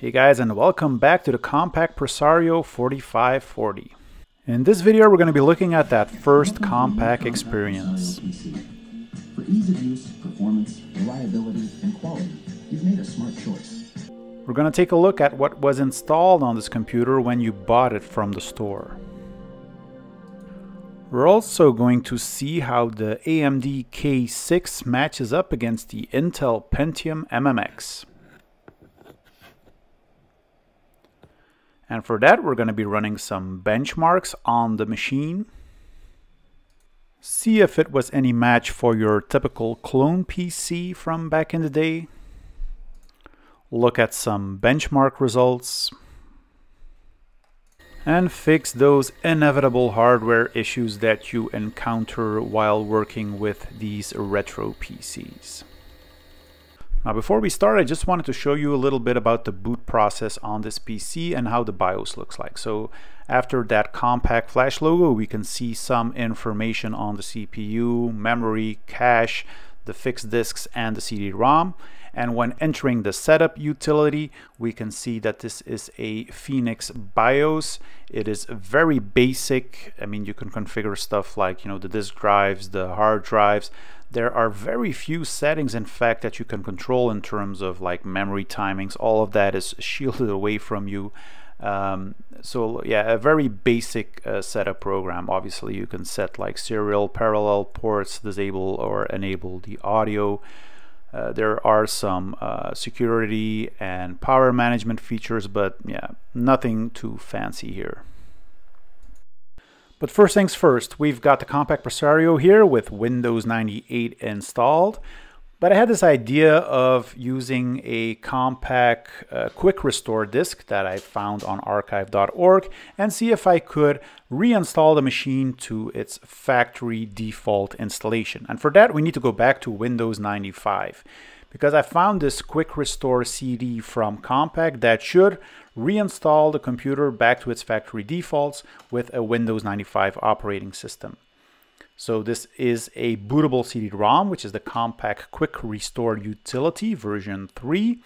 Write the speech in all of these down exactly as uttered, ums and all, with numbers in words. Hey guys, and welcome back to the Compaq Presario forty-five forty. In this video we're going to be looking at that first Compaq experience. For ease of use, performance, reliability, and quality, you've made a smart choice. We're going to take a look at what was installed on this computer when you bought it from the store. We're also going to see how the A M D K six matches up against the Intel Pentium M M X. And for that, we're going to be running some benchmarks on the machine. See if it was any match for your typical clone P C from back in the day. Look at some benchmark results. And fix those inevitable hardware issues that you encounter while working with these retro P Cs. Now, before we start, I just wanted to show you a little bit about the boot process on this P C and how the BIOS looks like. So after that Compaq flash logo, we can see some information on the C P U, memory, cache, the fixed disks, and the C D ROM. And when entering the setup utility, we can see that this is a Phoenix BIOS. It is very basic. I mean, you can configure stuff like, you know, the disk drives, the hard drives. There are very few settings, in fact, that you can control in terms of like memory timings. All of that is shielded away from you. Um, so yeah, a very basic uh, setup program. Obviously you can set like serial, parallel ports, disable or enable the audio. Uh, there are some uh, security and power management features, but yeah, nothing too fancy here. But first things first, we've got the Compaq Presario here with Windows ninety-eight installed. But I had this idea of using a Compaq uh, Quick Restore disk that I found on archive dot org and see if I could reinstall the machine to its factory default installation. And for that, we need to go back to Windows ninety-five, because I found this Quick Restore C D from Compaq that should reinstall the computer back to its factory defaults with a Windows ninety-five operating system. So this is a bootable C D ROM, which is the Compaq Quick Restore utility version three.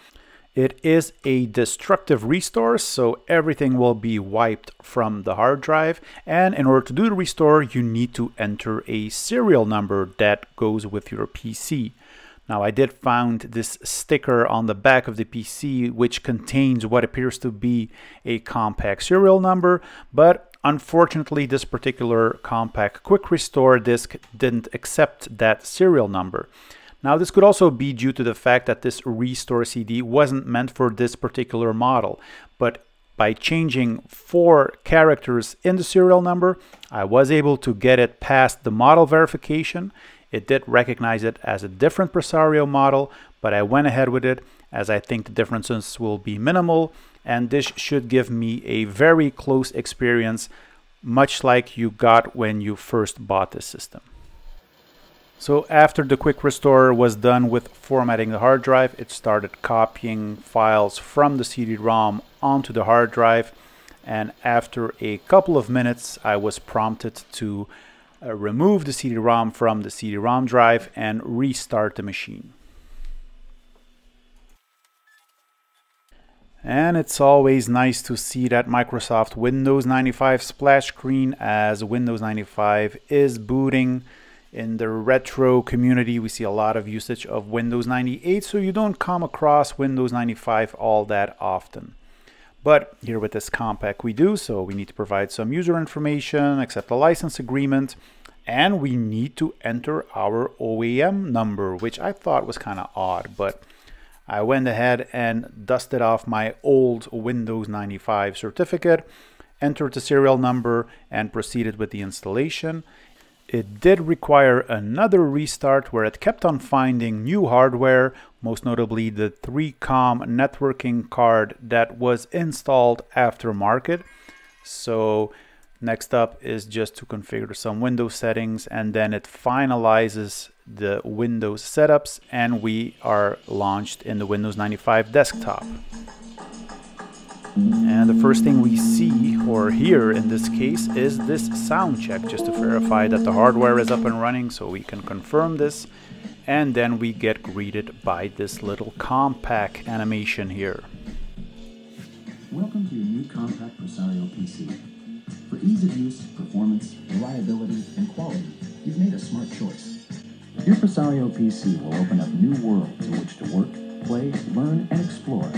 It is a destructive restore, so everything will be wiped from the hard drive. And in order to do the restore, you need to enter a serial number that goes with your P C. Now, I did find this sticker on the back of the P C, which contains what appears to be a Compaq serial number, but unfortunately, this particular Compaq Quick Restore disk didn't accept that serial number. Now, this could also be due to the fact that this restore C D wasn't meant for this particular model, but by changing four characters in the serial number, I was able to get it past the model verification. It did recognize it as a different Presario model, but I went ahead with it as I think the differences will be minimal. And this should give me a very close experience, much like you got when you first bought this system. So after the Quick Restore was done with formatting the hard drive, it started copying files from the C D ROM onto the hard drive. And after a couple of minutes, I was prompted to uh, remove the C D ROM from the C D ROM drive and restart the machine. And it's always nice to see that Microsoft Windows ninety-five splash screen as Windows ninety-five is booting. In the retro community, we see a lot of usage of Windows ninety-eight, so you don't come across Windows ninety-five all that often. But here with this Compaq we do, so we need to provide some user information, accept a license agreement, and we need to enter our O E M number, which I thought was kind of odd, but I went ahead and dusted off my old Windows ninety-five certificate, entered the serial number, and proceeded with the installation. It did require another restart where it kept on finding new hardware, most notably the three COM networking card that was installed aftermarket. So next up is just to configure some Windows settings, and then it finalizes the Windows setups and we are launched in the Windows ninety-five desktop. And the first thing we see, or hear in this case, is this sound check, just to verify that the hardware is up and running, so we can confirm this. And then we get greeted by this little Compaq animation here. Welcome to your new Compaq Presario P C. For ease of use, performance, reliability, and quality, you've made a smart choice. Your Presario P C will open up new worlds in which to work, play, learn, and explore.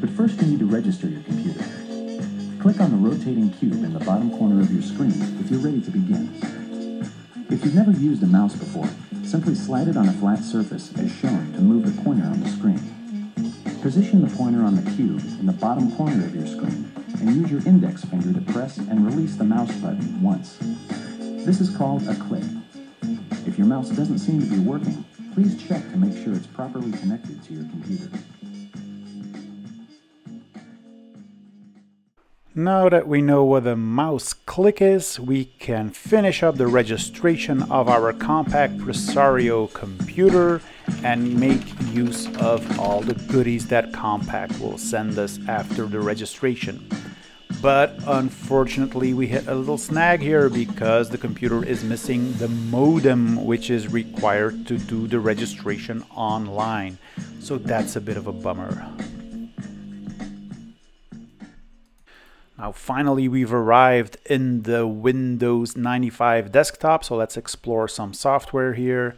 But first you need to register your computer. Click on the rotating cube in the bottom corner of your screen if you're ready to begin. If you've never used a mouse before, simply slide it on a flat surface as shown to move the pointer on the screen. Position the pointer on the cube in the bottom corner of your screen and use your index finger to press and release the mouse button once. This is called a click. If your mouse doesn't seem to be working, please check to make sure it's properly connected to your computer. Now that we know what the mouse click is, we can finish up the registration of our Compaq Presario computer and make use of all the goodies that Compaq will send us after the registration. But unfortunately we hit a little snag here because the computer is missing the modem which is required to do the registration online. So that's a bit of a bummer. Now finally we've arrived in the Windows ninety-five desktop, so let's explore some software here.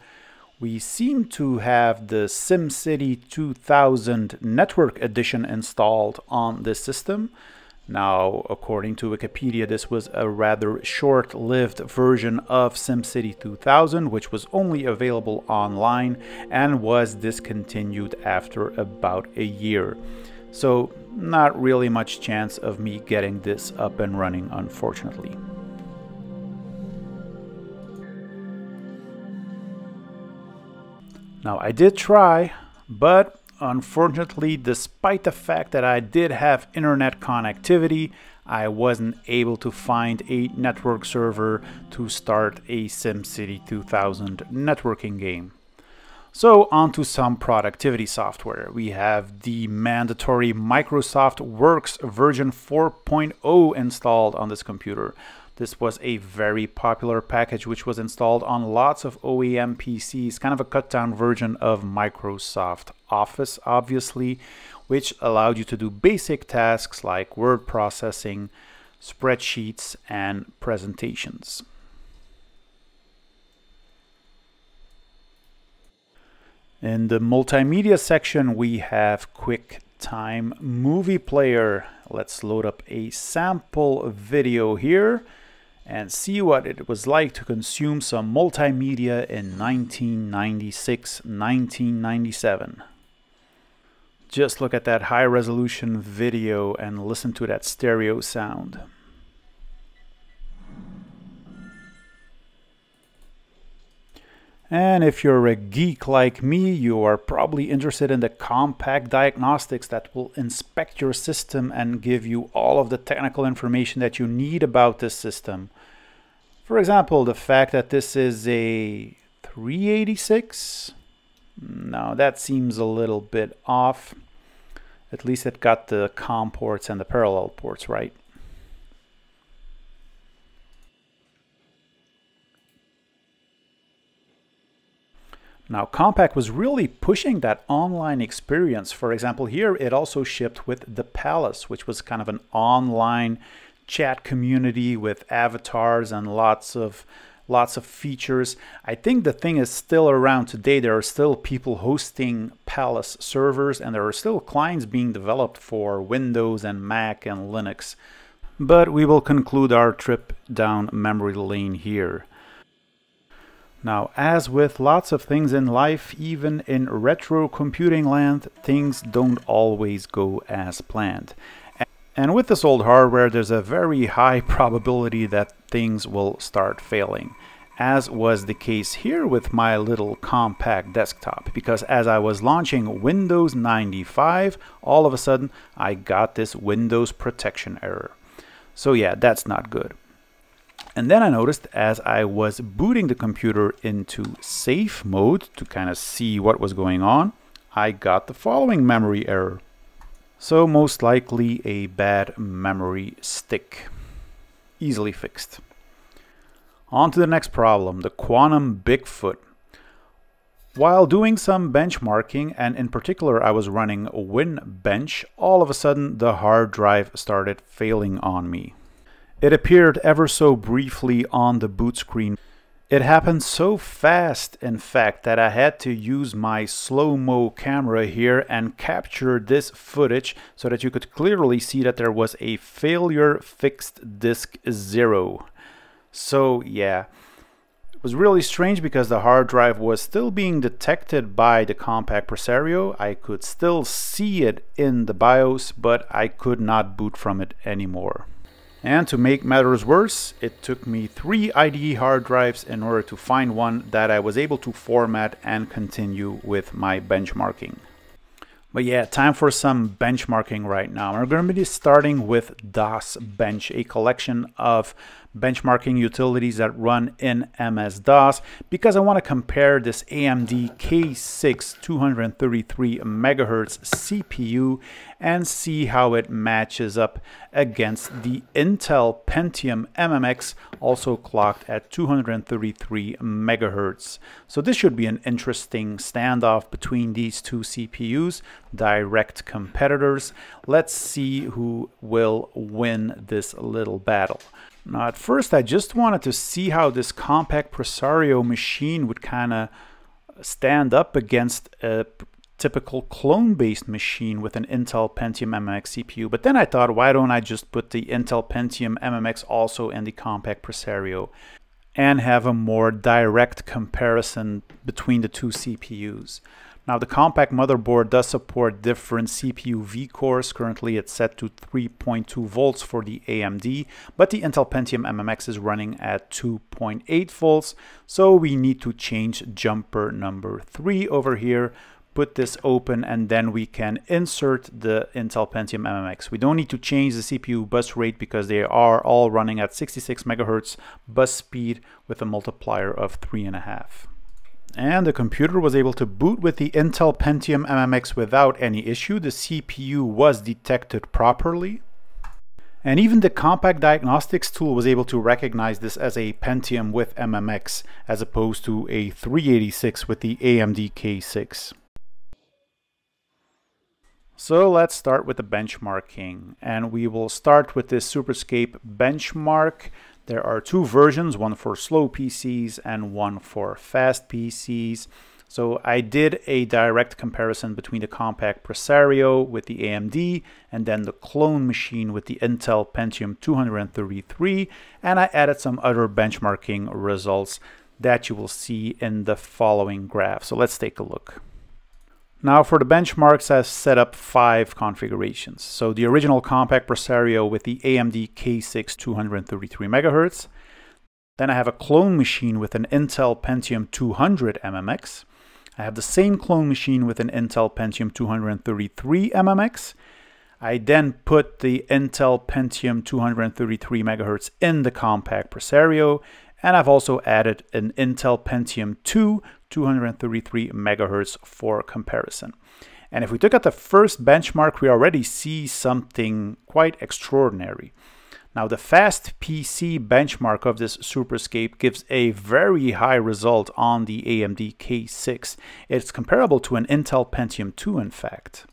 We seem to have the SimCity two thousand Network Edition installed on this system. Now, according to Wikipedia, this was a rather short-lived version of SimCity two thousand, which was only available online and was discontinued after about a year. So, not really much chance of me getting this up and running, unfortunately. Now, I did try, but unfortunately, despite the fact that I did have internet connectivity, I wasn't able to find a network server to start a SimCity two thousand networking game. So on to some productivity software. We have the mandatory Microsoft Works version four point oh installed on this computer. This was a very popular package which was installed on lots of O E M P Cs, kind of a cut-down version of Microsoft Office, obviously, which allowed you to do basic tasks like word processing, spreadsheets, and presentations. In the multimedia section, we have QuickTime Movie Player. Let's load up a sample video here and see what it was like to consume some multimedia in nineteen ninety-six nineteen ninety-seven. Just look at that high-resolution video and listen to that stereo sound. And if you're a geek like me, you are probably interested in the Compaq diagnostics that will inspect your system and give you all of the technical information that you need about this system. For example, the fact that this is a three eighty-six. Now that seems a little bit off. At least it got the COM ports and the parallel ports right. Now, Compaq was really pushing that online experience. For example, here it also shipped with The Palace, which was kind of an online chat community with avatars and lots of lots of features. I think the thing is still around today. There are still people hosting Palace servers, and there are still clients being developed for Windows and Mac and Linux. But we will conclude our trip down memory lane here. Now, as with lots of things in life, even in retro computing land, things don't always go as planned. And with this old hardware, there's a very high probability that things will start failing, as was the case here with my little Compaq desktop, because as I was launching Windows ninety-five, all of a sudden I got this Windows protection error. So yeah, that's not good. And then I noticed as I was booting the computer into safe mode to kind of see what was going on, I got the following memory error. So most likely a bad memory stick. Easily fixed. On to the next problem, the Quantum Bigfoot. While doing some benchmarking, and in particular I was running WinBench, all of a sudden the hard drive started failing on me. It appeared ever so briefly on the boot screen. It happened so fast, in fact, that I had to use my slow-mo camera here and capture this footage so that you could clearly see that there was a failure fixed disk zero. So yeah, it was really strange because the hard drive was still being detected by the Compaq Presario. I could still see it in the BIOS, but I could not boot from it anymore. And to make matters worse, it took me three I D E hard drives in order to find one that I was able to format and continue with my benchmarking. But yeah, time for some benchmarking right now. We're going to be starting with DOS Bench, a collection of benchmarking utilities that run in M S DOS, because I want to compare this A M D K six two thirty-three megahertz C P U and see how it matches up against the Intel Pentium M M X, also clocked at two thirty-three megahertz. So this should be an interesting standoff between these two C P Us, direct competitors. Let's see who will win this little battle. Now, at first, I just wanted to see how this Compaq Presario machine would kind of stand up against a typical clone-based machine with an Intel Pentium M M X C P U. But then I thought, why don't I just put the Intel Pentium M M X also in the Compaq Presario and have a more direct comparison between the two C P Us. Now, the Compaq motherboard does support different C P U V-cores. Currently, it's set to three point two volts for the A M D, but the Intel Pentium M M X is running at two point eight volts, so we need to change jumper number three over here, put this open, and then we can insert the Intel Pentium M M X. We don't need to change the C P U bus rate because they are all running at sixty-six megahertz bus speed with a multiplier of three point five. And the computer was able to boot with the Intel Pentium M M X without any issue. The C P U was detected properly. And even the Compaq Diagnostics tool was able to recognize this as a Pentium with M M X, as opposed to a three eighty-six with the A M D K six. So let's start with the benchmarking. And we will start with this SuperScape benchmark. There are two versions, one for slow P Cs and one for fast P Cs. So I did a direct comparison between the Compaq Presario with the A M D and then the clone machine with the Intel Pentium two thirty-three, and I added some other benchmarking results that you will see in the following graph. So let's take a look. Now for the benchmarks, I've set up five configurations. So the original Compaq Presario with the A M D K six two thirty-three megahertz. Then I have a clone machine with an Intel Pentium two hundred M M X. I have the same clone machine with an Intel Pentium two thirty-three M M X. I then put the Intel Pentium two thirty-three megahertz in the Compaq Presario. And I've also added an Intel Pentium two two thirty-three megahertz for comparison. And if we look at the first benchmark, we already see something quite extraordinary. Now, the fast P C benchmark of this SuperScape gives a very high result on the A M D K six. It's comparable to an Intel Pentium two, in fact.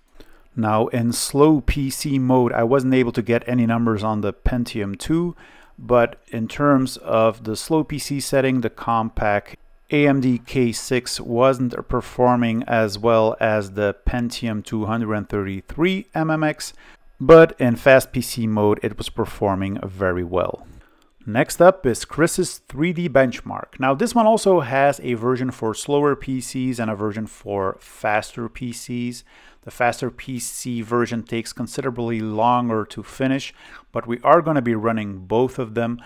Now, in slow P C mode, I wasn't able to get any numbers on the Pentium two, but in terms of the slow P C setting, the Compaq A M D K six wasn't performing as well as the Pentium two thirty-three M M X, but in fast P C mode it was performing very well. Next up is Chris's three D benchmark. Now this one also has a version for slower P Cs and a version for faster P Cs. The faster P C version takes considerably longer to finish, but we are going to be running both of them,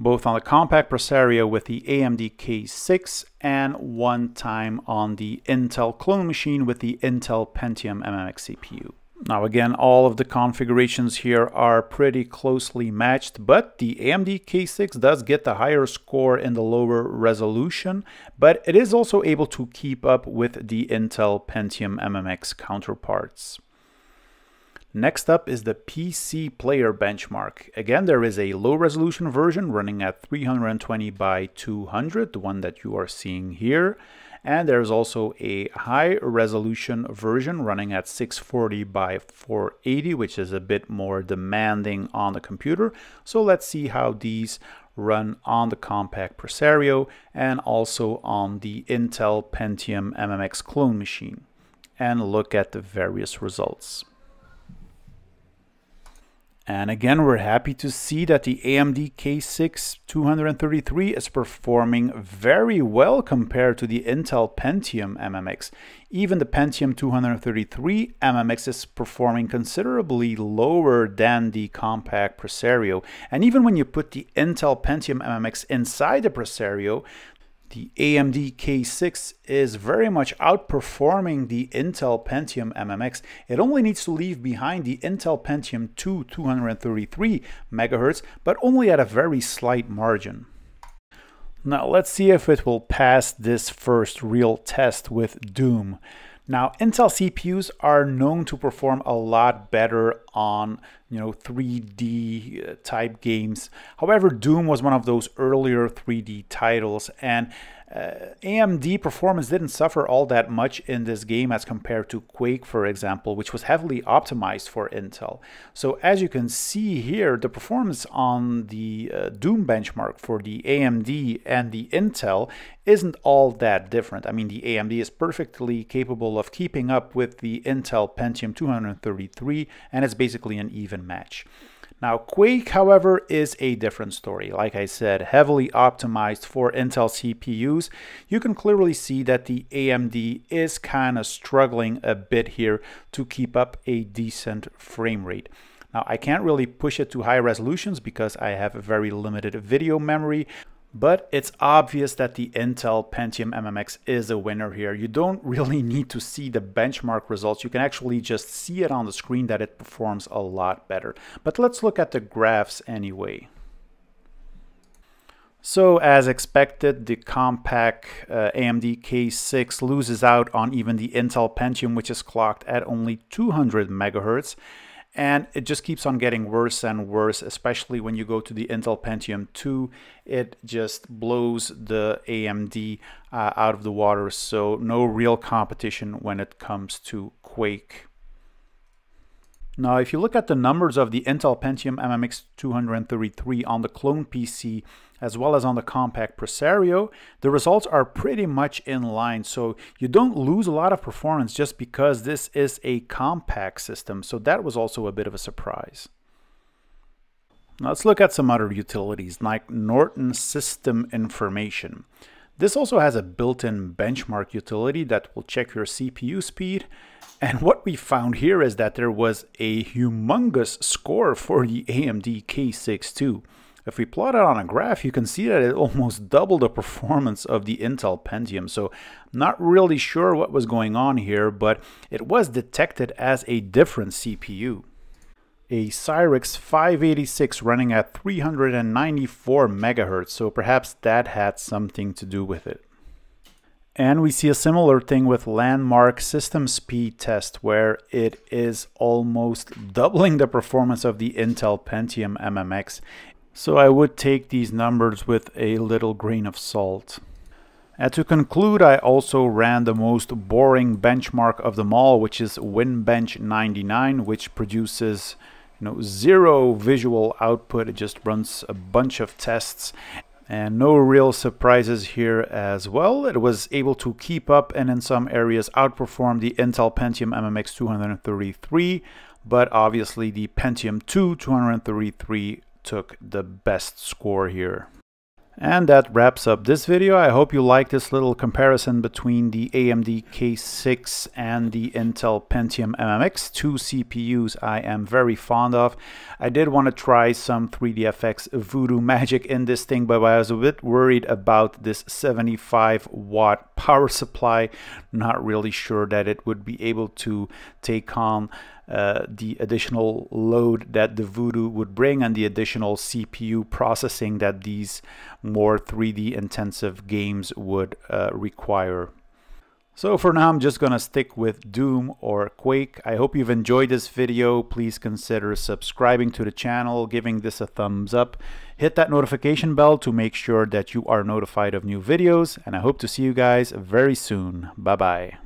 both on the Compaq Presario with the A M D K six and one time on the Intel clone machine with the Intel Pentium M M X C P U. Now again, all of the configurations here are pretty closely matched, but the A M D K six does get the higher score in the lower resolution, but it is also able to keep up with the Intel Pentium M M X counterparts. Next up is the P C Player Benchmark. Again, there is a low-resolution version running at three twenty by two hundred, the one that you are seeing here. And there's also a high-resolution version running at six forty by four eighty, which is a bit more demanding on the computer. So let's see how these run on the Compaq Presario and also on the Intel Pentium M M X clone machine, and look at the various results. And again, we're happy to see that the A M D K six two thirty-three is performing very well compared to the Intel Pentium M M X. Even the Pentium two thirty-three M M X is performing considerably lower than the Compaq Presario. And even when you put the Intel Pentium M M X inside the Presario, the A M D K six is very much outperforming the Intel Pentium M M X. It only needs to leave behind the Intel Pentium two two thirty-three megahertz, but only at a very slight margin. Now let's see if it will pass this first real test with Doom. Now, Intel C P Us are known to perform a lot better on, you know, three D type games. However, Doom was one of those earlier three D titles, and uh, A M D performance didn't suffer all that much in this game as compared to Quake, for example, which was heavily optimized for Intel. So as you can see here, the performance on the uh, Doom benchmark for the A M D and the Intel isn't all that different. I mean, the A M D is perfectly capable of keeping up with the Intel Pentium two thirty-three, and it's basically an even match. Now, Quake, however, is a different story. Like I said, heavily optimized for Intel C P Us. You can clearly see that the A M D is kind of struggling a bit here to keep up a decent frame rate. Now, I can't really push it to high resolutions because I have a very limited video memory. But it's obvious that the Intel Pentium M M X is a winner here. You don't really need to see the benchmark results. You can actually just see it on the screen that it performs a lot better. But let's look at the graphs anyway. So as expected, the Compaq uh, A M D K six loses out on even the Intel Pentium, which is clocked at only two hundred megahertz. And it just keeps on getting worse and worse, especially when you go to the Intel Pentium two. It just blows the A M D uh, out of the water, so no real competition when it comes to Quake. Now, if you look at the numbers of the Intel Pentium M M X two thirty-three on the clone P C, as well as on the Compaq Presario, the results are pretty much in line. So you don't lose a lot of performance just because this is a Compaq system. So that was also a bit of a surprise. Now let's look at some other utilities like Norton System Information. This also has a built-in benchmark utility that will check your C P U speed. And what we found here is that there was a humongous score for the A M D K six two. If we plot it on a graph, you can see that it almost doubled the performance of the Intel Pentium. So not really sure what was going on here, but it was detected as a different C P U. A Cyrix five eighty-six running at three ninety-four megahertz, so perhaps that had something to do with it. And we see a similar thing with Landmark System Speed Test, where it is almost doubling the performance of the Intel Pentium M M X. So I would take these numbers with a little grain of salt. And to conclude, I also ran the most boring benchmark of them all, which is WinBench ninety-nine, which produces, you know, zero visual output. It just runs a bunch of tests. And no real surprises here as well. It was able to keep up and in some areas outperform the Intel Pentium M M X two thirty-three, but obviously the Pentium two two thirty-three took the best score here. And that wraps up this video. I hope you like this little comparison between the A M D K six and the Intel Pentium M M X, two C P Us I am very fond of. I did want to try some three D F X Voodoo magic in this thing, but I was a bit worried about this seventy-five watt power supply. Not really sure that it would be able to take on Uh, the additional load that the Voodoo would bring and the additional C P U processing that these more three D intensive games would uh, require. So for now, I'm just gonna stick with Doom or Quake. I hope you've enjoyed this video. Please consider subscribing to the channel, giving this a thumbs up. Hit that notification bell to make sure that you are notified of new videos, and I hope to see you guys very soon. Bye-bye.